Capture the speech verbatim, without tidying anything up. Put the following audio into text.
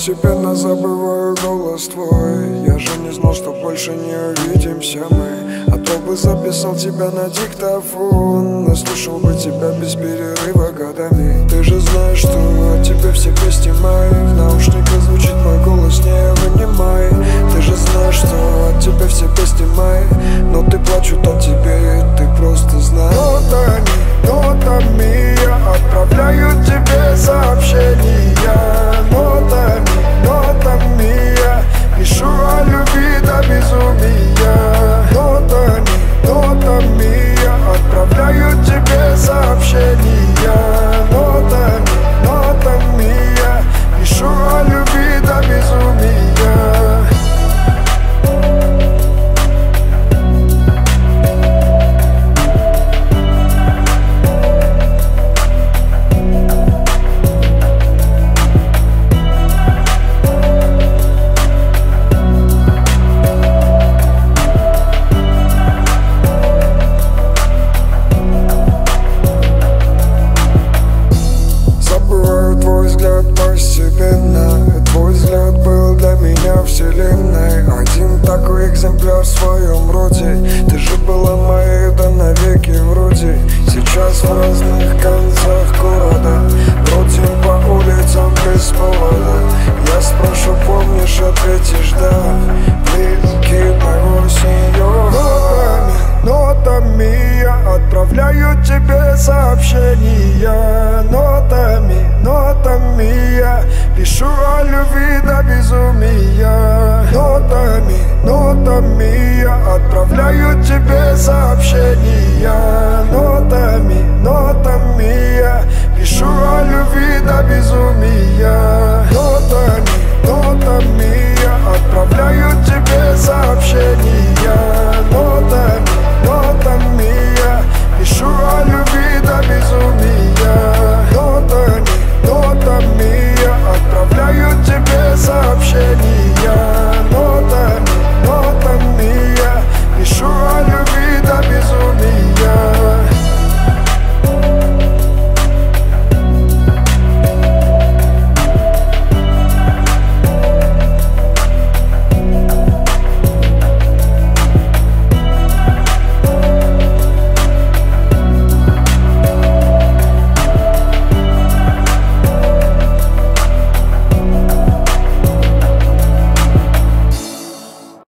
Постепенно забываю голос твой. Я же не знал, что больше не увидимся мы. А то бы записал тебя на диктофон, но слушал бы тебя без перерыва годами. Ты же знаешь, что от тебя все песни мои. В наушниках звучит мой голос, не вынимай. Ты же знаешь, что от тебя все песни мои, но ты плачут о тебе, ты просто знаешь. Нота, не нота мия, отправляю тебе сообщения. Нота, не нота мия, пишу о любви до безумия. Нота, не нота мия, отправляю тебе сообщения. Нота, не нота мия, пишу о любви до безумия. Постепенно твой взгляд был для меня вселенной. Один такой экземпляр в своем роде. Ты же была моей, да навеки вроде. Сейчас в разных концах города бродим по улицам без повода. Я спрошу, помнишь, ответишь да. Блики моего сеньора. Нота мия, отправляю тебе сообщения. Нота мия, нота мия, пишу о любви до безумия. Нота мия, нота мия, отправляю тебе сообщения. Нота мия, нота мия, пишу о любви до безумия.